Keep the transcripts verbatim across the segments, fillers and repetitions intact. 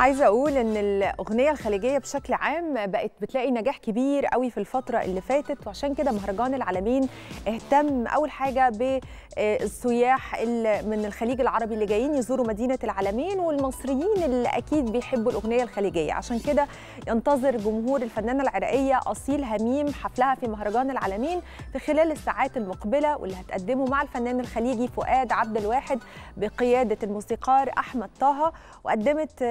عايزه اقول ان الاغنيه الخليجيه بشكل عام بقت بتلاقي نجاح كبير قوي في الفتره اللي فاتت، وعشان كده مهرجان العلمين اهتم اول حاجه بالسياح من الخليج العربي اللي جايين يزوروا مدينه العلمين، والمصريين اللي اكيد بيحبوا الاغنيه الخليجيه. عشان كده ينتظر جمهور الفنانه العراقيه اصيل هميم حفلها في مهرجان العلمين في خلال الساعات المقبله، واللي هتقدمه مع الفنان الخليجي فؤاد عبد الواحد بقياده الموسيقار احمد طه. وقدمت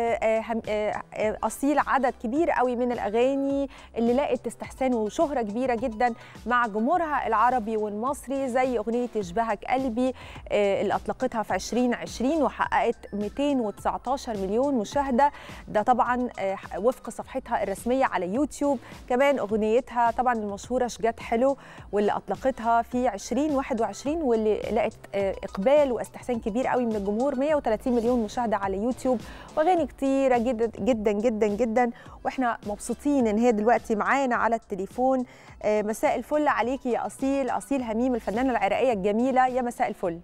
أصيل عدد كبير قوي من الأغاني اللي لقت استحسان وشهرة كبيرة جدا مع جمهورها العربي والمصري، زي أغنية يشبهك قلبي اللي أطلقتها في عشرين عشرين وحققت مئتين وتسعتاشر مليون مشاهدة، ده طبعا وفق صفحتها الرسمية على يوتيوب. كمان أغنيتها طبعا المشهورة شجات حلو واللي أطلقتها في عشرين واحد وعشرين واللي لقت إقبال واستحسان كبير قوي من الجمهور، مئة وتلاتين مليون مشاهدة على يوتيوب، وأغاني كتيرة جدا جدا جدا جدا. واحنا مبسوطين ان هي دلوقتي معانا على التليفون. مساء الفل عليكي يا اصيل، اصيل هميم الفنانه العراقيه الجميله، يا مساء الفل.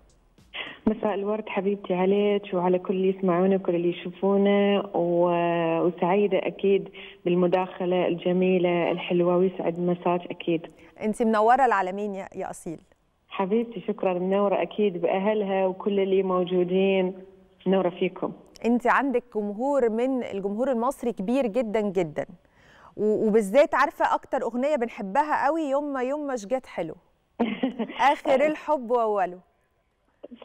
مساء الورد حبيبتي عليك وعلى كل اللي يسمعونا وكل اللي يشوفونا، وسعيده اكيد بالمداخله الجميله الحلوه، ويسعد مساك اكيد. انت منوره العالمين يا اصيل حبيبتي. شكرا، منوره اكيد باهلها وكل اللي موجودين، منوره فيكم. انت عندك جمهور من الجمهور المصري كبير جدا جدا، وبالذات عارفه اكتر اغنيه بنحبها قوي يما يما شجات حلو اخر الحب واوله.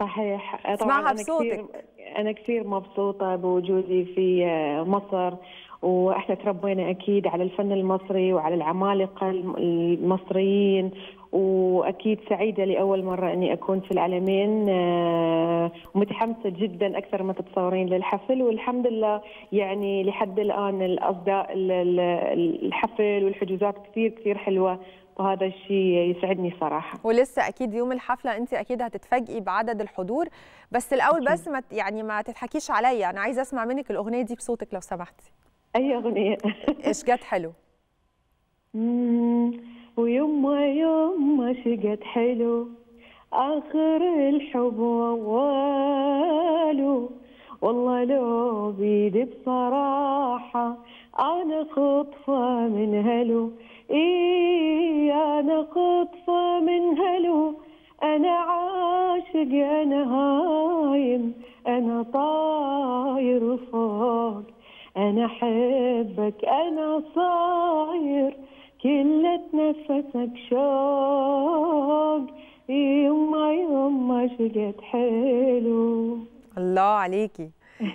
صحيح. اسمعها بصوتك. انا كثير مبسوطه بوجودي في مصر، واحنا تربينا اكيد على الفن المصري وعلى العمالقه المصريين، واكيد سعيده لاول مره اني اكون في العلمين، ومتحمسه جدا اكثر ما تتصورين للحفل. والحمد لله يعني لحد الان الاصداء الحفل والحجوزات كثير كثير حلوه، وهذا الشيء يسعدني صراحه. ولسه اكيد يوم الحفله انت اكيد هتتفاجئي بعدد الحضور، بس الاول بس ما يعني ما تضحكيش عليا، انا عايزه اسمع منك الاغنيه دي بصوتك لو سمحتي. اي اغنيه؟ شجات حلو. ويما يما شجات حلو آخر الحب وواله، والله لو بيدي بصراحة أنا خطفة من هلو، إيه أنا خطفة من هلو، أنا عاشق أنا هايم أنا طاير فوق، أنا حبك أنا صاير كل تنفسك شوق، يما يما شجات حلو. الله عليكي.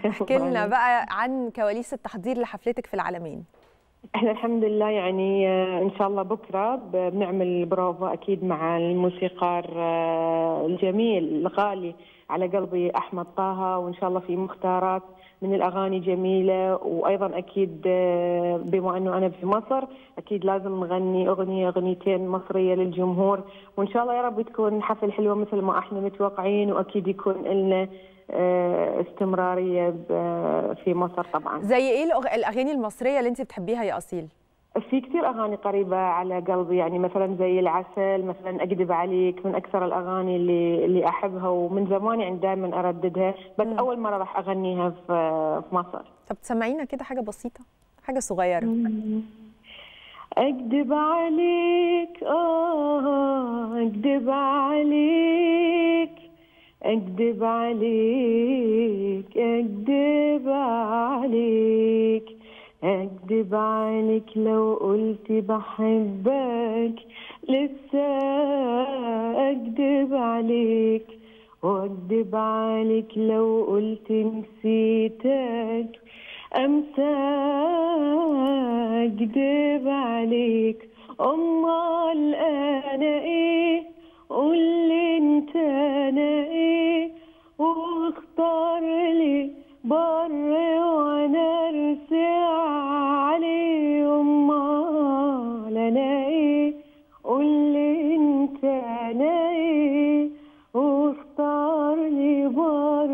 احكي لنا بقى عن كواليس التحضير لحفلتك في العلمين. احنا الحمد لله يعني ان شاء الله بكره بنعمل بروفا اكيد مع الموسيقار الجميل الغالي على قلبي احمد طه، وان شاء الله في مختارات من الاغاني جميله، وايضا اكيد بما انه انا في مصر اكيد لازم نغني اغنيه اغنيتين مصريه للجمهور، وان شاء الله يا رب تكون حفل حلوه مثل ما احنا متوقعين، واكيد يكون لنا استمراريه في مصر طبعا. زي ايه الاغاني المصريه اللي انت بتحبيها يا اصيل؟ في كثير اغاني قريبه على قلبي، يعني مثلا زي العسل، مثلا اكذب عليك، من اكثر الاغاني اللي اللي احبها ومن زمان يعني دائما ارددها، بس م. اول مره راح اغنيها في في مصر. طب تسمعينا كده حاجه بسيطه، حاجه صغيره. اكذب عليك اه اكذب عليك اكذب عليك اكذب عليك اكذب عليك لو قلت بحبك، لسه اكذب عليك واكذب عليك لو قلت نسيتك، امسى اكذب عليك، امال انا ايه قولي انت انا ايه، واختار لي بر وانا ارسع عليه، امال انا ايه قولي انت انا ايه، واختار لي بر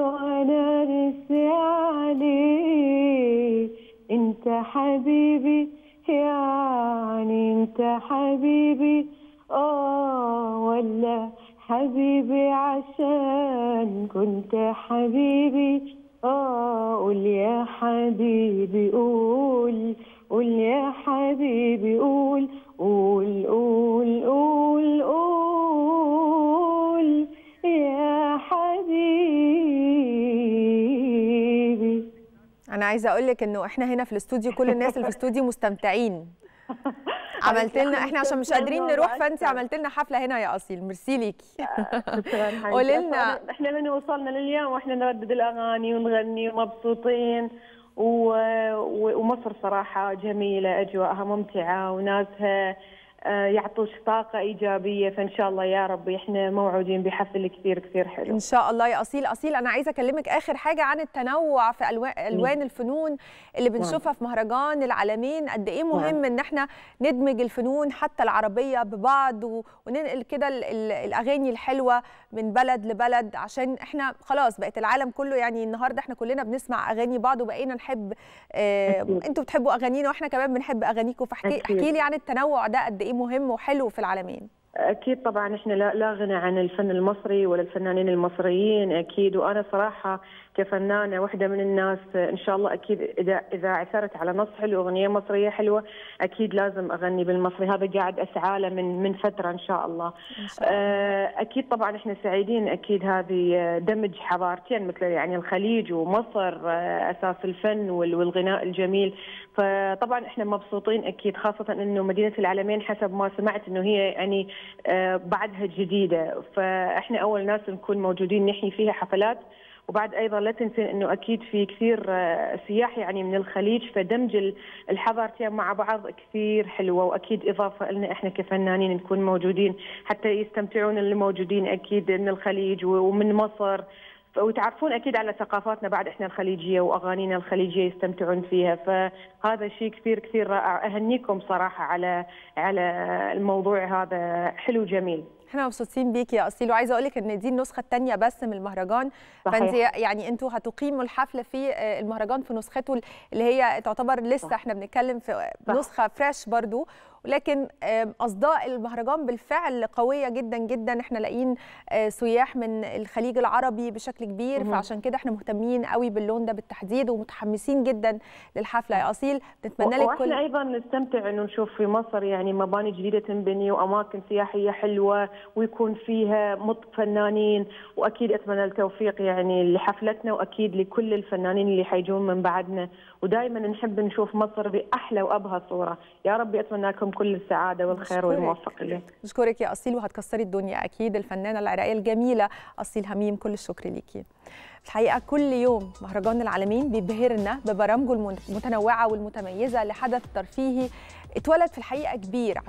وانا ارسع عليه، انت حبيبي يعني انت حبيبي آه ولا حبيبي عشان كنت حبيبي اه قول يا حبيبي قول، قول يا حبيبي قول، قول قول قول قول يا حبيبي. انا عايزه اقول لك انه احنا هنا في الاستوديو كل الناس اللي في الاستوديو مستمتعين. عملت لنا احنا عشان مش قادرين نروح، فانت عملت لنا حفله هنا يا اصيل، ميرسي ليكي. قولي لنا احنا من وصلنا لليوم واحنا نردد الاغاني ونغني ومبسوطين، و... ومصر صراحه جميله، اجواءها ممتعه وناسها يعطوش طاقه ايجابيه، فان شاء الله يا رب احنا موعودين بحفل كثير كثير حلو ان شاء الله يا اصيل. اصيل انا عايزه اكلمك اخر حاجه عن التنوع في الوان الفنون اللي بنشوفها في مهرجان العلمين، قد ايه مهم ان احنا ندمج الفنون حتى العربيه ببعض وننقل كده الاغاني الحلوه من بلد لبلد، عشان احنا خلاص بقت العالم كله يعني النهارده احنا كلنا بنسمع اغاني بعض وبقينا نحب اه انتوا بتحبوا اغانينا واحنا كمان بنحب اغانيكم، فاحكي لي عن التنوع ده قد ايه مهم وحلو في العالمين. أكيد طبعا إحنا لا, لا غنى عن الفن المصري ولا الفنانين المصريين أكيد، وأنا صراحة كفنانة واحدة من الناس إن شاء الله أكيد إذا إذا عثرت على نص حلو أغنية مصرية حلوة أكيد لازم أغني بالمصري، هذا قاعد أسعى له من من فترة إن شاء الله. إن شاء الله. أكيد طبعا إحنا سعيدين أكيد هذه دمج حضارتين مثل يعني الخليج ومصر أساس الفن والغناء الجميل، فطبعا إحنا مبسوطين أكيد، خاصة إنه مدينة العلمين حسب ما سمعت إنه هي يعني بعدها جديدة، فإحنا أول ناس نكون موجودين نحيي فيها حفلات، وبعد أيضا لا تنسين أنه أكيد في كثير سياح يعني من الخليج، فدمج الحضارتين مع بعض كثير حلوة، وأكيد إضافة لنا إحنا كفنانين نكون موجودين حتى يستمتعون اللي موجودين أكيد من الخليج ومن مصر، وتعرفون أكيد على ثقافاتنا بعد إحنا الخليجية وأغانينا الخليجية يستمتعون فيها، فهذا شيء كثير كثير رائع. أهنيكم صراحة على على الموضوع هذا حلو جميل. احنا مبسوطين بيك يا أصيل، وعايزه اقول لك ان دي النسخه الثانيه بس من المهرجان، فانت يعني انتوا هتقيموا الحفله في المهرجان في نسخته اللي هي تعتبر لسه صح. احنا بنتكلم في صح. نسخه فريش برضو، ولكن اصداء المهرجان بالفعل قويه جدا جدا، احنا لاقيين سياح من الخليج العربي بشكل كبير، فعشان كده احنا مهتمين قوي باللون ده بالتحديد ومتحمسين جدا للحفله يا أصيل، نتمنى لك كل. واحنا ايضا نستمتع انه نشوف في مصر يعني مباني جديده تنبني واماكن سياحيه حلوه ويكون فيها فنانين، واكيد اتمنى التوفيق يعني لحفلتنا واكيد لكل الفنانين اللي حيجون من بعدنا، ودائما نحب نشوف مصر باحلى وابهى صوره، يا ربي اتمنى لكم كل السعاده والخير والموفقيه. بشكرك يا اصيل وهتكسري الدنيا اكيد، الفنانه العراقيه الجميله اصيل هميم كل الشكر ليكي. الحقيقه كل يوم مهرجان العلمين بيبهرنا ببرامجه المتنوعه والمتميزه لحدث ترفيهي اتولد في الحقيقه كبير عشان